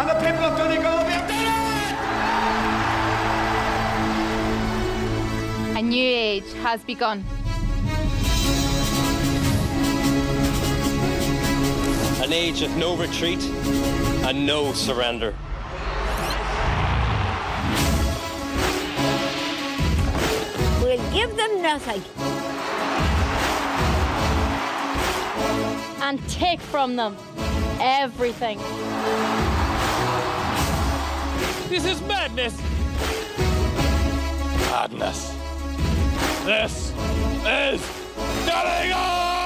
and the people of Donegal, we have done it! A new age has begun. An age of no retreat and no surrender. We'll give them nothing. And take from them everything. This is madness. Madness. This is Donegal!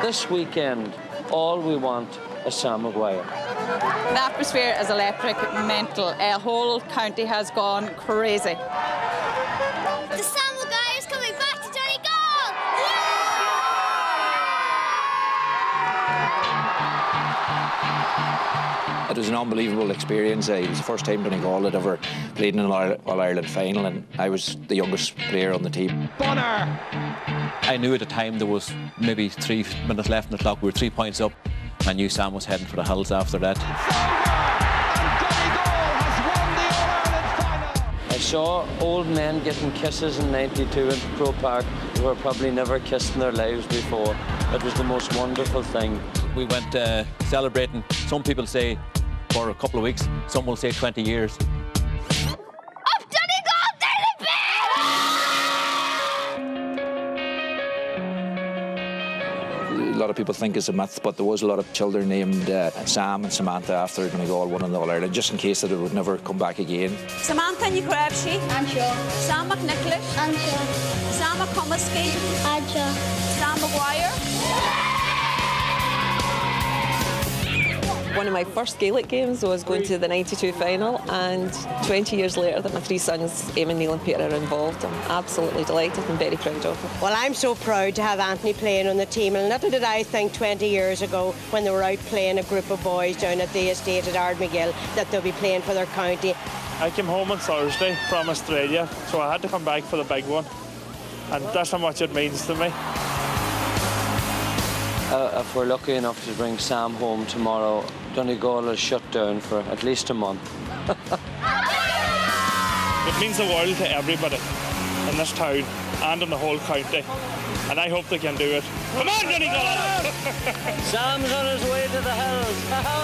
This weekend, all we want is Sam Maguire. The atmosphere is electric, mental. A whole county has gone crazy. The Sam Maguire's coming back to Donegal! Yeah! It was an unbelievable experience. It was the first time Donegal had ever played in an All-Ireland final, and I was the youngest player on the team. Bonner! I knew at the time there was maybe 3 minutes left in the clock. We were 3 points up. I knew Sam was heading for the hills after that. And Donegal has won the All-Ireland final. I saw old men getting kisses in '92 in Croke Park who were probably never kissed in their lives before. It was the most wonderful thing. We went celebrating. Some people say for a couple of weeks. Some will say 20 years. A lot of people think it's a myth, but there was a lot of children named Sam and Samantha after Donegal won in the All-Ireland, just in case that it would never come back again. Samantha Nukraevsky. I'm sure. Sam McNicholish. I'm sure. Sam McComiskey. I'm sure. Sam Maguire. One of my first Gaelic games was going to the '92 final, and 20 years later that my three sons, Eamon, Neil and Peter, are involved. I'm absolutely delighted and very proud of them. Well, I'm so proud to have Anthony playing on the team, and little did I think 20 years ago when they were out playing a group of boys down at the estate at Ardmigil that they'll be playing for their county. I came home on Thursday from Australia, so I had to come back for the big one, and that's how much it means to me. If we're lucky enough to bring Sam home tomorrow, Donegal is shut down for at least a month. It means the world to everybody in this town and in the whole county, and I hope they can do it. Come on, Donegal! Sam's on his way to the hills.